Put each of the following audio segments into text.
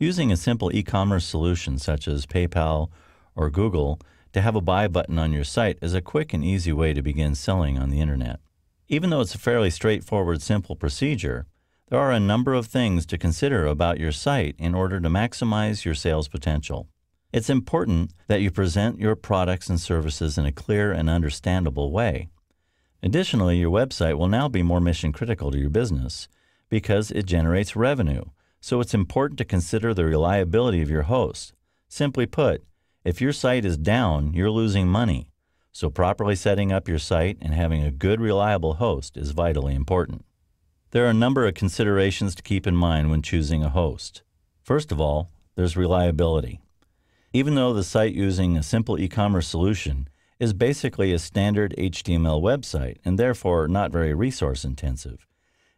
Using a simple e-commerce solution such as PayPal or Google to have a buy button on your site is a quick and easy way to begin selling on the internet. Even though it's a fairly straightforward, simple procedure, there are a number of things to consider about your site in order to maximize your sales potential. It's important that you present your products and services in a clear and understandable way. Additionally, your website will now be more mission critical to your business because it generates revenue, so it's important to consider the reliability of your host. Simply put, if your site is down, you're losing money, so properly setting up your site and having a good, reliable host is vitally important. There are a number of considerations to keep in mind when choosing a host. First of all, there's reliability. Even though the site using a simple e-commerce solution is basically a standard HTML website and therefore not very resource intensive,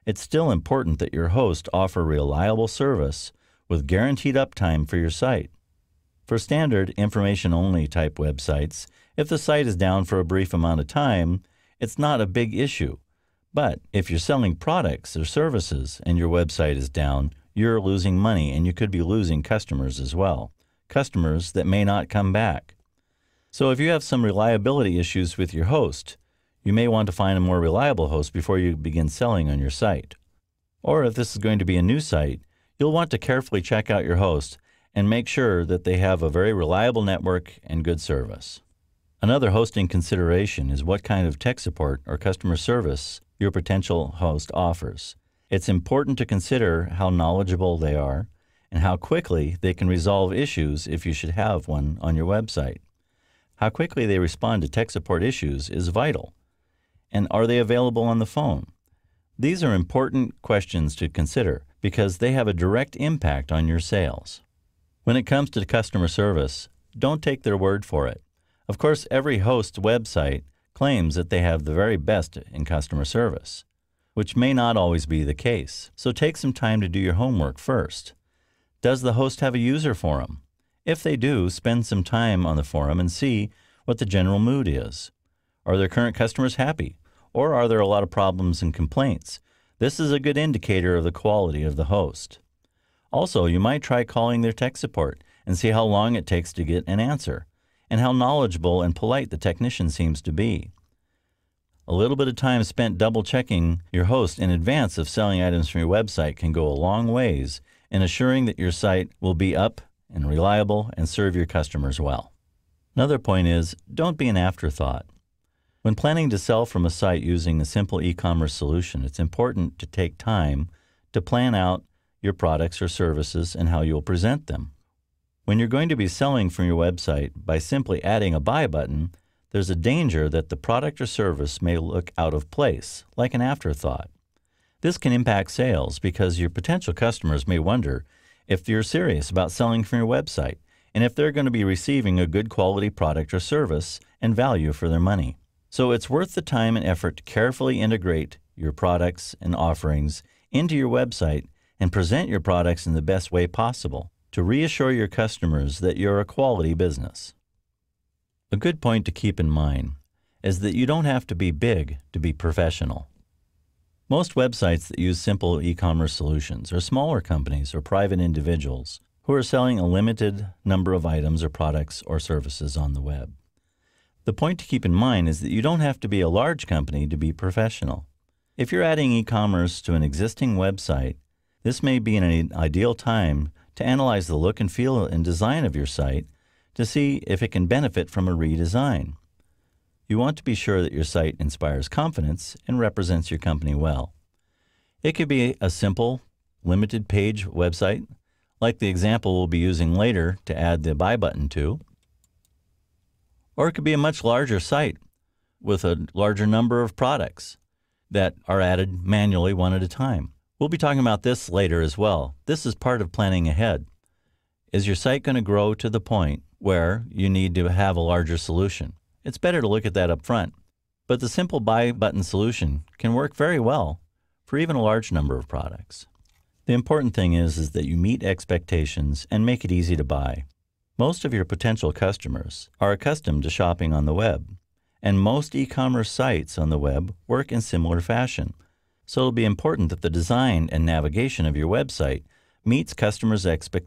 it's still important that your host offer reliable service with guaranteed uptime for your site. For standard information-only type websites, if the site is down for a brief amount of time, it's not a big issue. But if you're selling products or services and your website is down, you're losing money and you could be losing customers as well, customers that may not come back. So if you have some reliability issues with your host, you may want to find a more reliable host before you begin selling on your site. Or if this is going to be a new site, you'll want to carefully check out your host and make sure that they have a very reliable network and good service. Another hosting consideration is what kind of tech support or customer service your potential host offers. It's important to consider how knowledgeable they are and how quickly they can resolve issues if you should have one on your website. How quickly they respond to tech support issues is vital. And are they available on the phone? These are important questions to consider because they have a direct impact on your sales. When it comes to customer service, don't take their word for it. Of course, every host's website claims that they have the very best in customer service, which may not always be the case. So take some time to do your homework first. Does the host have a user forum? If they do, spend some time on the forum and see what the general mood is. Are their current customers happy? Or are there a lot of problems and complaints? This is a good indicator of the quality of the host. Also, you might try calling their tech support and see how long it takes to get an answer and how knowledgeable and polite the technician seems to be. A little bit of time spent double-checking your host in advance of selling items from your website can go a long ways in assuring that your site will be up and reliable and serve your customers well. Another point is, don't be an afterthought. When planning to sell from a site using a simple e-commerce solution, it's important to take time to plan out your products or services and how you'll present them. When you're going to be selling from your website by simply adding a buy button, there's a danger that the product or service may look out of place, like an afterthought. This can impact sales because your potential customers may wonder if you're serious about selling from your website and if they're going to be receiving a good quality product or service and value for their money. So it's worth the time and effort to carefully integrate your products and offerings into your website and present your products in the best way possible to reassure your customers that you're a quality business. A good point to keep in mind is that you don't have to be big to be professional. Most websites that use simple e-commerce solutions are smaller companies or private individuals who are selling a limited number of items or products or services on the web. The point to keep in mind is that you don't have to be a large company to be professional. If you're adding e-commerce to an existing website, this may be an ideal time to analyze the look and feel and design of your site to see if it can benefit from a redesign. You want to be sure that your site inspires confidence and represents your company well. It could be a simple, limited page website, like the example we'll be using later to add the buy button to, or it could be a much larger site with a larger number of products that are added manually one at a time. We'll be talking about this later as well. This is part of planning ahead. Is your site going to grow to the point where you need to have a larger solution? It's better to look at that up front, but the simple buy button solution can work very well for even a large number of products. The important thing is that you meet expectations and make it easy to buy. Most of your potential customers are accustomed to shopping on the web, and most e-commerce sites on the web work in similar fashion. So it'll be important that the design and navigation of your website meets customers' expectations.